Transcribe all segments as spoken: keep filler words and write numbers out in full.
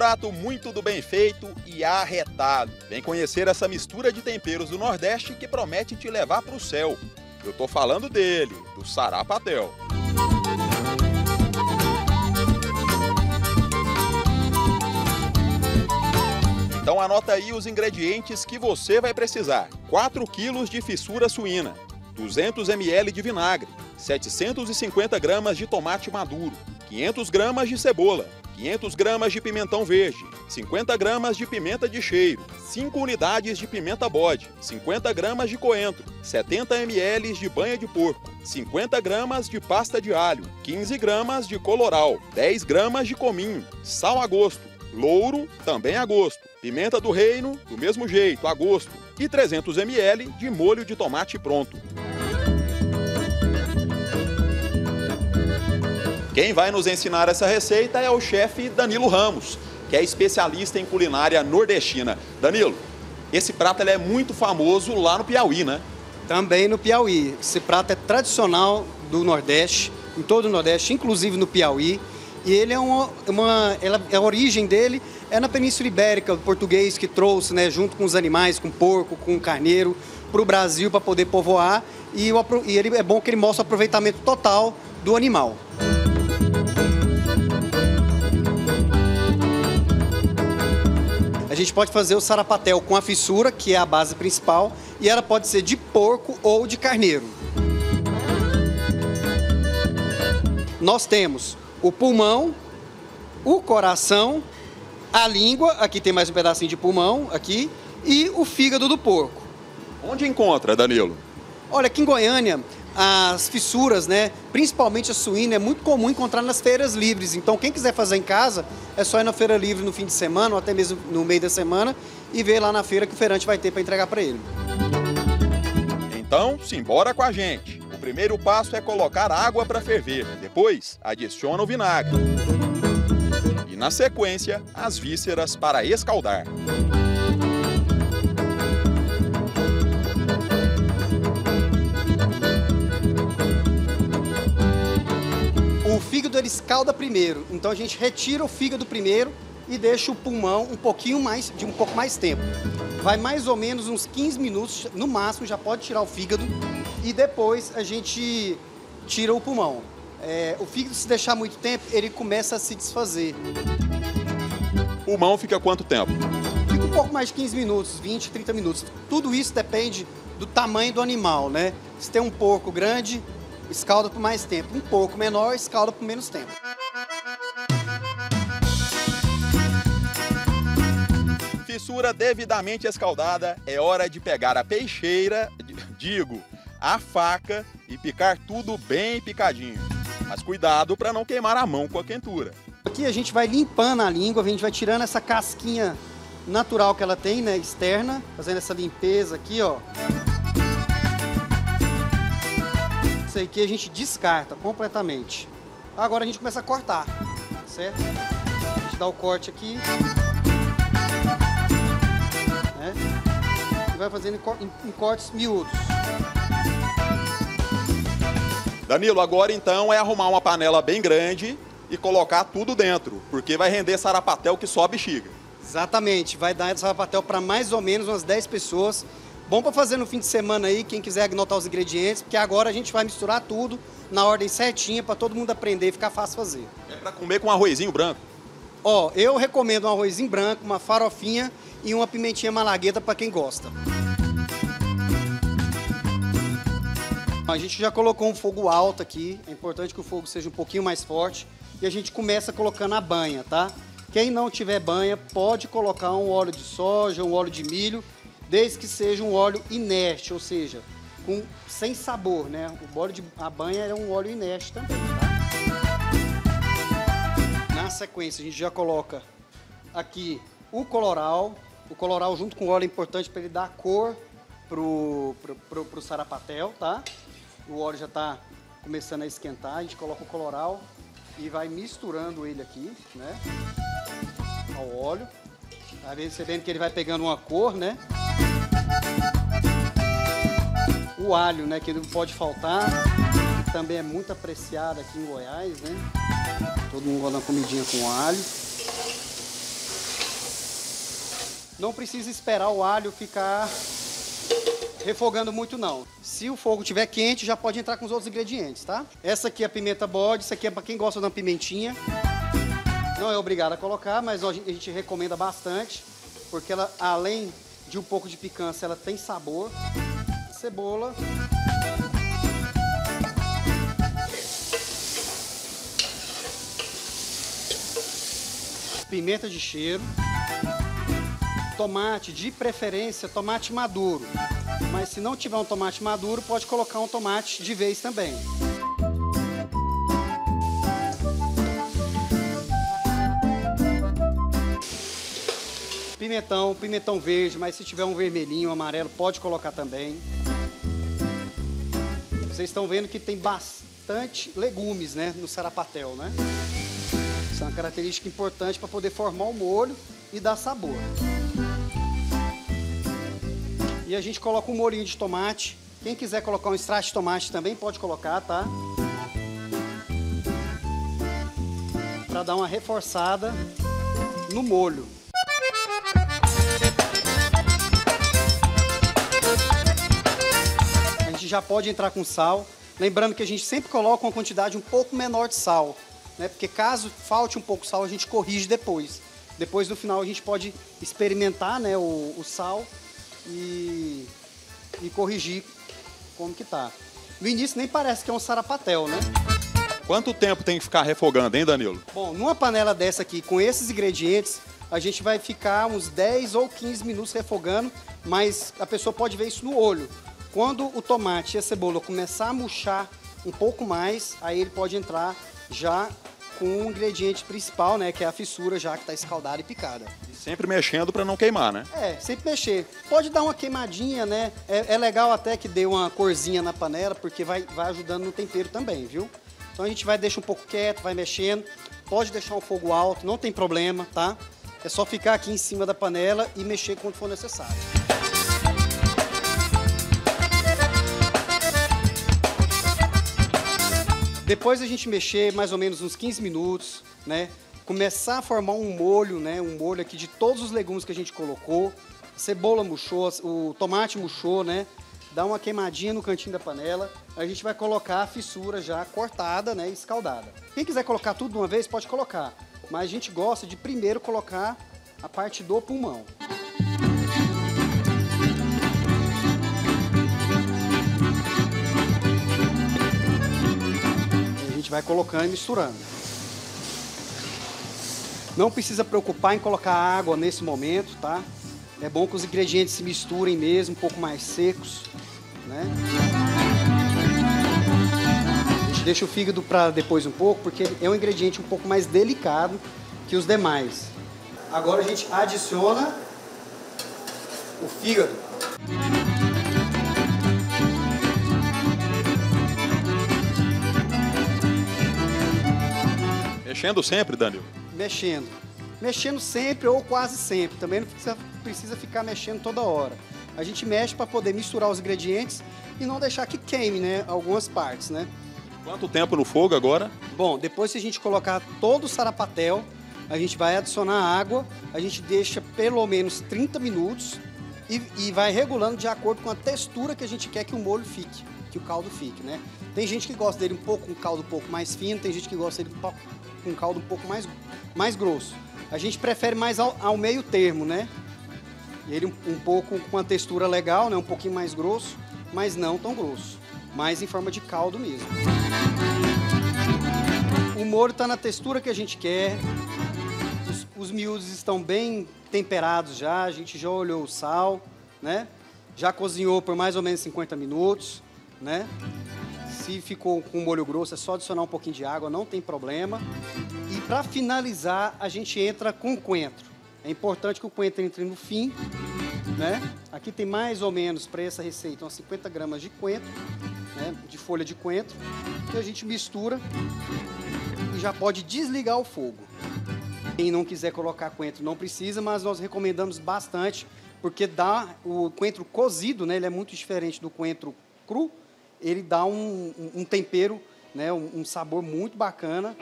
prato muito do bem feito e arretado. Vem conhecer essa mistura de temperos do Nordeste que promete te levar para o céu. Eu tô falando dele, do sarapatel. Então anota aí os ingredientes que você vai precisar. quatro quilos de fissura suína, duzentos mililitros de vinagre, setecentos e cinquenta gramas de tomate maduro, quinhentas gramas de cebola, quinhentas gramas de pimentão verde, cinquenta gramas de pimenta de cheiro, cinco unidades de pimenta bode, cinquenta gramas de coentro, setenta mililitros de banha de porco, cinquenta gramas de pasta de alho, quinze gramas de colorau, dez gramas de cominho, sal a gosto, louro também a gosto, pimenta do reino do mesmo jeito, a gosto, e trezentos mililitros de molho de tomate pronto. Quem vai nos ensinar essa receita é o chefe Danilo Ramos, que é especialista em culinária nordestina. Danilo, esse prato ele é muito famoso lá no Piauí, né? Também no Piauí. Esse prato é tradicional do Nordeste, em todo o Nordeste, inclusive no Piauí. E ele é uma, uma ela, a origem dele é na Península Ibérica, o português que trouxe, né, junto com os animais, com porco, com carneiro, para o Brasil para poder povoar. E, o, e ele, é bom que ele mostra o aproveitamento total do animal. A gente pode fazer o sarapatel com a fissura, que é a base principal, e ela pode ser de porco ou de carneiro. Nós temos o pulmão, o coração, a língua, aqui tem mais um pedacinho de pulmão, aqui, e o fígado do porco. Onde encontra, Danilo? Olha, aqui em Goiânia, as fissuras, né, principalmente a suína, é muito comum encontrar nas feiras livres. Então, quem quiser fazer em casa, é só ir na feira livre no fim de semana ou até mesmo no meio da semana e ver lá na feira que o feirante vai ter para entregar para ele. Então, simbora com a gente. O primeiro passo é colocar água para ferver. Depois, adiciona o vinagre. E, na sequência, as vísceras para escaldar. Ele escalda primeiro, então a gente retira o fígado primeiro e deixa o pulmão um pouquinho mais, de um pouco mais tempo. Vai mais ou menos uns quinze minutos, no máximo, já pode tirar o fígado e depois a gente tira o pulmão. É, o fígado, se deixar muito tempo, ele começa a se desfazer. O pulmão fica quanto tempo? Fica um pouco mais de quinze minutos, vinte, trinta minutos. Tudo isso depende do tamanho do animal, né? Se tem um porco grande, escalda por mais tempo. Um pouco menor, escalda por menos tempo. Fissura devidamente escaldada, é hora de pegar a peixeira, digo, a faca e picar tudo bem picadinho. Mas cuidado para não queimar a mão com a quentura. Aqui a gente vai limpando a língua, a gente vai tirando essa casquinha natural que ela tem, né, externa, fazendo essa limpeza aqui, ó. Isso aqui a gente descarta completamente. Agora a gente começa a cortar, certo? A gente dá o corte aqui. Né? E vai fazendo em cortes miúdos. Danilo, agora então é arrumar uma panela bem grande e colocar tudo dentro, porque vai render sarapatel que só a bexiga. Exatamente, vai dar sarapatel para mais ou menos umas dez pessoas. Bom para fazer no fim de semana aí, quem quiser anotar os ingredientes, porque agora a gente vai misturar tudo na ordem certinha para todo mundo aprender e ficar fácil fazer. É para comer com um arrozinho branco? Ó, eu recomendo um arrozinho branco, uma farofinha e uma pimentinha malagueta para quem gosta. A gente já colocou um fogo alto aqui, é importante que o fogo seja um pouquinho mais forte. E a gente começa colocando a banha, tá? Quem não tiver banha pode colocar um óleo de soja, um óleo de milho, desde que seja um óleo inerte, ou seja, com, sem sabor, né? O óleo de a banha é um óleo inerte também, tá? Na sequência, a gente já coloca aqui o colorau. O colorau junto com o óleo é importante para ele dar cor pro, pro, pro, pro sarapatel, tá? O óleo já tá começando a esquentar, a gente coloca o colorau e vai misturando ele aqui, né? Ao óleo. Tá vendo? Você vendo que ele vai pegando uma cor, né? O alho, né, que não pode faltar, que também é muito apreciado aqui em Goiás, né? Todo mundo gosta de uma comidinha com alho. Não precisa esperar o alho ficar refogando muito, não. Se o fogo estiver quente, já pode entrar com os outros ingredientes, tá? Essa aqui é a pimenta bode, isso aqui é para quem gosta de uma pimentinha. Não é obrigado a colocar, mas a gente recomenda bastante, porque ela, além de um pouco de picância, ela tem sabor. Cebola. Pimenta de cheiro. Tomate, de preferência, tomate maduro. Mas se não tiver um tomate maduro, pode colocar um tomate de vez também. Pimentão, pimentão verde, mas se tiver um vermelhinho, um amarelo, pode colocar também. Vocês estão vendo que tem bastante legumes, né, no sarapatel, né? Isso é uma característica importante para poder formar o molho e dar sabor. E a gente coloca um molhinho de tomate. Quem quiser colocar um extrato de tomate também pode colocar, tá? Para dar uma reforçada no molho. A gente já pode entrar com sal. Lembrando que a gente sempre coloca uma quantidade um pouco menor de sal, né? Porque caso falte um pouco de sal, a gente corrige depois. Depois, no final, a gente pode experimentar, né, o, o sal. E, e corrigir como que tá. No início nem parece que é um sarapatel, né? Quanto tempo tem que ficar refogando, hein, Danilo? Bom, numa panela dessa aqui, com esses ingredientes, a gente vai ficar uns dez ou quinze minutos refogando, mas a pessoa pode ver isso no olho. Quando o tomate e a cebola começar a murchar um pouco mais, aí ele pode entrar já com o ingrediente principal, né, que é a fissura já que está escaldada e picada. Sempre mexendo para não queimar, né? É, sempre mexer. Pode dar uma queimadinha, né? É, é legal até que dê uma corzinha na panela, porque vai, vai ajudando no tempero também, viu? Então a gente vai deixar um pouco quieto, vai mexendo. Pode deixar o fogo alto, não tem problema, tá? É só ficar aqui em cima da panela e mexer quando for necessário. Depois a gente mexer mais ou menos uns quinze minutos, né? Começar a formar um molho, né? Um molho aqui de todos os legumes que a gente colocou. Cebola murchou, o tomate murchou, né? Dá uma queimadinha no cantinho da panela. A gente vai colocar a fissura já cortada, né? Escaldada. Quem quiser colocar tudo de uma vez, pode colocar. Mas a gente gosta de primeiro colocar a parte do pulmão. Vai colocando e misturando. Não precisa preocupar em colocar água nesse momento, tá? É bom que os ingredientes se misturem mesmo, um pouco mais secos, né? A gente deixa o fígado para depois um pouco, porque é um ingrediente um pouco mais delicado que os demais. Agora a gente adiciona o fígado. Mexendo sempre, Danilo? Mexendo. Mexendo sempre ou quase sempre. Também não precisa, precisa ficar mexendo toda hora. A gente mexe para poder misturar os ingredientes e não deixar que queime, né? Algumas partes, né? Quanto tempo no fogo agora? Bom, depois que a gente colocar todo o sarapatel, a gente vai adicionar água, a gente deixa pelo menos trinta minutos e, e vai regulando de acordo com a textura que a gente quer que o molho fique, que o caldo fique, né? Tem gente que gosta dele um pouco, um caldo um pouco mais fino, tem gente que gosta dele um pouco com um caldo um pouco mais, mais grosso. A gente prefere mais ao, ao meio termo, né? Ele um, um pouco com a textura legal, né? Um pouquinho mais grosso, mas não tão grosso. Mais em forma de caldo mesmo. O molho tá na textura que a gente quer. Os, os miúdos estão bem temperados já. A gente já olhou o sal, né? Já cozinhou por mais ou menos cinquenta minutos, né? Se ficou com molho grosso, é só adicionar um pouquinho de água, não tem problema. E para finalizar, a gente entra com o coentro. É importante que o coentro entre no fim, né? Aqui tem mais ou menos, para essa receita, umas cinquenta gramas de coentro, né? De folha de coentro. Que a gente mistura e já pode desligar o fogo. Quem não quiser colocar coentro não precisa, mas nós recomendamos bastante, porque dá o coentro cozido, né? Ele é muito diferente do coentro cru. Ele dá um, um, um tempero, né, um, um sabor muito bacana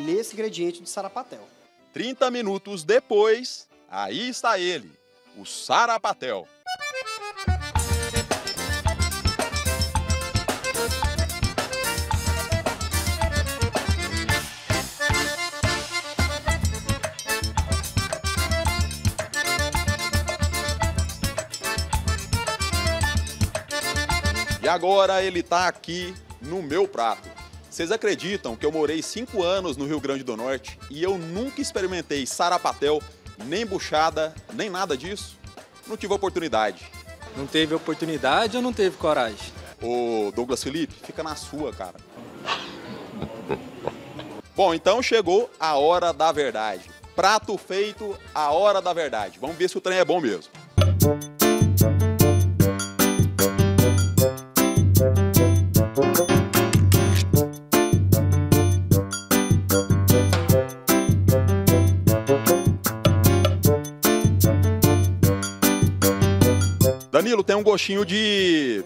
nesse ingrediente de sarapatel. trinta minutos depois, aí está ele, o sarapatel. E agora ele tá aqui no meu prato. Vocês acreditam que eu morei cinco anos no Rio Grande do Norte e eu nunca experimentei sarapatel, nem buchada, nem nada disso? Não tive oportunidade. Não teve oportunidade ou não teve coragem? Ô, Douglas Felipe, fica na sua, cara. Bom, então chegou a hora da verdade. Prato feito, a hora da verdade. Vamos ver se o trem é bom mesmo. Danilo, tem um gostinho de...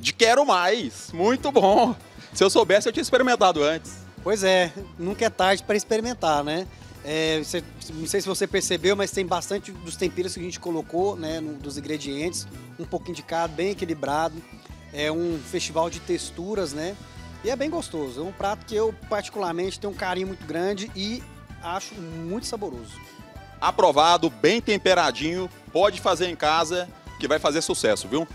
de quero mais. Muito bom. Se eu soubesse, eu tinha experimentado antes. Pois é, nunca é tarde para experimentar, né? É, você, não sei se você percebeu, mas tem bastante dos temperos que a gente colocou, né, no, dos ingredientes. Um pouquinho de cada, bem equilibrado. É um festival de texturas, né? E é bem gostoso. É um prato que eu, particularmente, tenho um carinho muito grande e acho muito saboroso. Aprovado, bem temperadinho. Pode fazer em casa, que vai fazer sucesso, viu?